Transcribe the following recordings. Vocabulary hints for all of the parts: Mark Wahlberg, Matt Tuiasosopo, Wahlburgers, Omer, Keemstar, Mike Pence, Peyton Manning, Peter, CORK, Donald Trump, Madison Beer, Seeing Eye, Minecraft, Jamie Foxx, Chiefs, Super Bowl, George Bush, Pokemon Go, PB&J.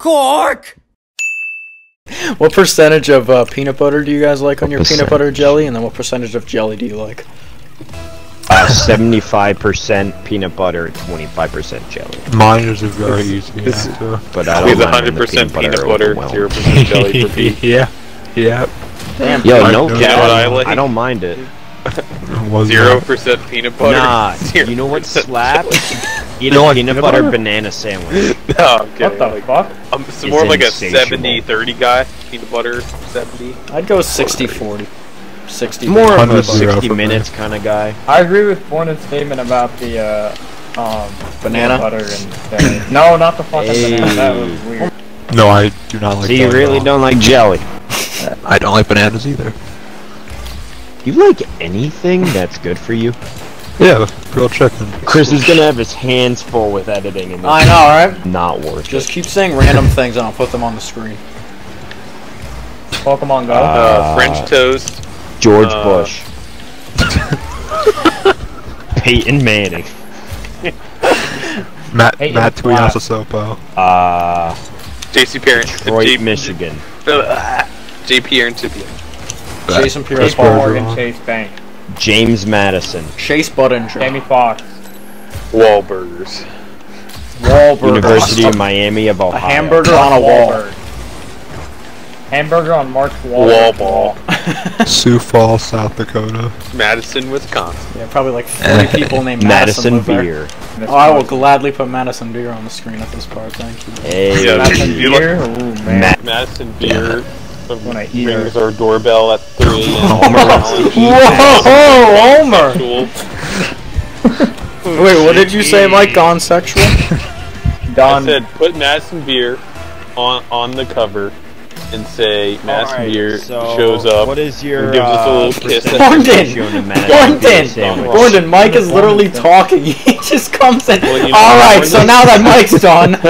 Cork! What percentage of peanut butter do you guys like on your peanut butter jelly? And then what percentage of jelly do you like? 75% peanut butter, 25% jelly. Mine is a very easy answer. But I don't mind 100% peanut butter, 0% jelly for pee. Yeah. Damn. Yo, no doubt. I don't mind it. 0% peanut butter. Nah, you know what slaps? You know, peanut butter banana sandwich. No, okay. What the fuck? I'm more like a 70-30 guy. Peanut butter, 70. I'd go 60-40. 60. More of a 60 minutes kind of guy. I agree with Born's statement about the banana butter and jelly. No, not the fucking banana. That was weird. No, I do not like. So you really don't like jelly? I don't like bananas either. Do you like anything that's good for you? Yeah, grilled chicken. Chris is gonna have his hands full with editing. And I know, right? Not worth it. Just keep saying random things and I'll put them on the screen. Pokemon Go. French toast. George Bush. Peyton Manning. Matt Tuiasosopo. JC Parent. Detroit, Michigan. JP Antipia. Jason Pierce Paul Morgan Chase Bank. James Madison. Chase Buttinger. Jamie Foxx. Wahlburgers. University of Miami of Ohio. A hamburger on a wall. Hamburger on Mark Wahlberg. Wall ball. Sioux Falls, South Dakota. Madison, Wisconsin. Yeah, probably like 40 people named Madison Beer. Oh, I will gladly put Madison Beer on the screen at this part. Thank you. Hey. Yeah, Madison Beer. Ooh, man. Madison Beer. When I rings our doorbell at 3 a.m. Omer wants to eat. Whoa, Omer! Wait, what did you say, Mike? Gone sexual? Don. I said put Madison Beer on the cover. And say Madison Beer shows up. What is your? And gives us a little kiss. Gordon, Mike is literally talking. He just comes in. Well, you know, all right, so now that Mike's done. All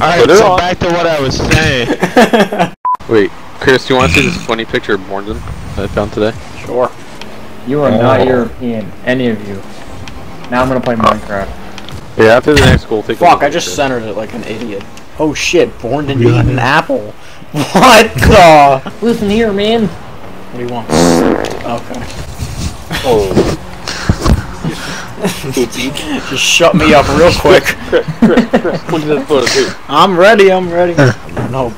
right, so back to what I was saying. Wait, Chris, do you want to see this funny picture of Gordon that I found today? Sure. You are not European, any of you. Now I'm gonna play Minecraft. Yeah, after the next goal, take. Fuck! I just centered it like an idiot. Oh shit, Born didn't eat an apple. What the? Listen here, man. What do you want? Okay. Oh. Just shut me up real quick. I'm ready. No,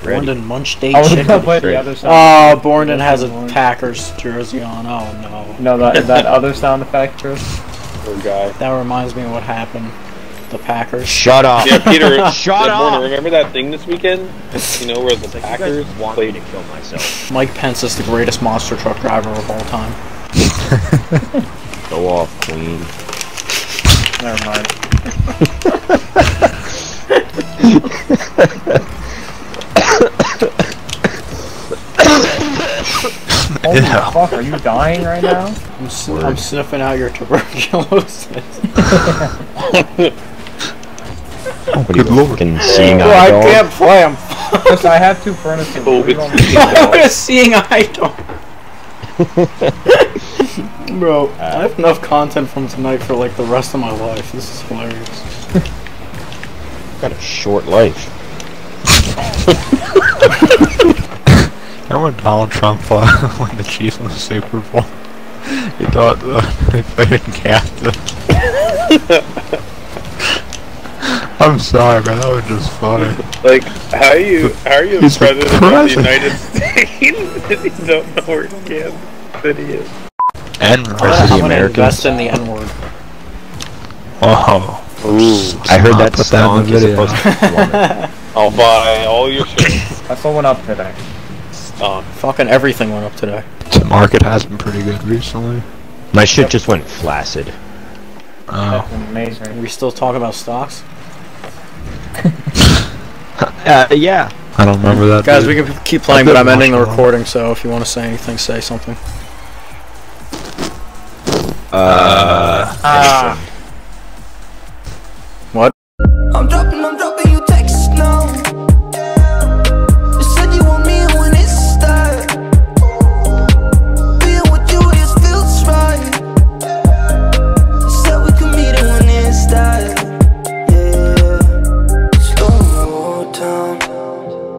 Borndon munched a chicken. Oh, Borndon has a Packers jersey on. Oh no. No, that other sound effect, Chris? Oh, guy. That reminds me of what happened. The Packers. Shut up. Yeah, Peter. Shut up. Morning, remember that thing this weekend? You know where the Packers played to kill myself. Mike Pence is the greatest monster truck driver of all time. Go off, Queen. Never mind. Holy fuck! Are you dying right now? I'm sniffing out your tuberculosis. Oh, what are you looking seeing eye dog? I can't play him. I have two furnaces. Oh, I'm seeing eye dog. Bro, I have enough content from tonight for like the rest of my life. This is hilarious. Got a short life. Remember when Donald Trump won the Chiefs in the Super Bowl? He thought they played in Canada. I'm sorry, man. That was just funny. Like, how are you the president of the United States? You don't know where Kansas City is. I'm gonna invest in the N-word. Wow. Ooh, I heard that sound is supposed to. I'll buy all your shirts. That's all went up today. Fucking everything went up today. The market has been pretty good recently. My shit just went flaccid. Oh. That's amazing. We still talk about stocks? Yeah. I don't remember that. Guys, dude. We can keep playing, but I'm ending the recording, so if you want to say anything, say something.